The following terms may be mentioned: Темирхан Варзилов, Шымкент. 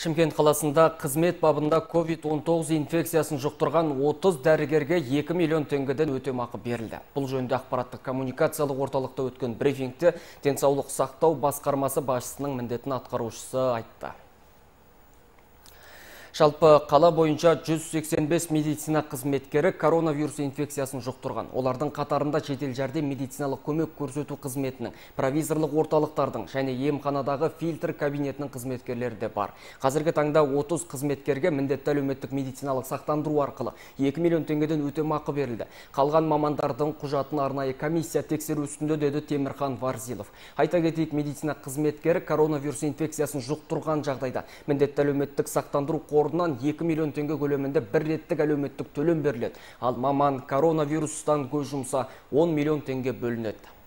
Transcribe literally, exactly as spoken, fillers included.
Шымкент қаласында қызмет бабында ковид он тоғыз инфекциясын жұқтырған отыз дәрігерге екі миллион теңгеден өтемақы берілді. Бұл жөнінде ақпараттық коммуникациялық орталықта өткен брифингте денсаулық сақтау басқармасы басшысының міндетін атқарушысы айтты. Жалпы қала бойынша жүз сексен бес медицина қызметкері коронавирус инфекциясын жұқтырған. Олардың қатарында жедел жәрдем медициналық көмек көрсету қызметінің, провизорлық орталықтардың және емханадағы фильтр кабинетінің қызметкерлері де бар. Қазіргі таңда отыз қызметкерге міндетті әлеуметтік медициналық сақтандыру арқылы екі миллион теңгеден өтемақы берілді. Қалған мамандардың құжатын арнайы комиссия тексеру үстінде, деді Темирхан Варзилов. Айта кетейік, медицина қызметкері коронавирус инфекциясын жұқтырған жағдайда міндетті әлеуметтік сақтандыру орнынан екі миллион теңге көлемінде бір реттік әлеуметтік төлем беріледі. Ал маман коронавирустан көз жұмса он миллион теңге бөлінеді.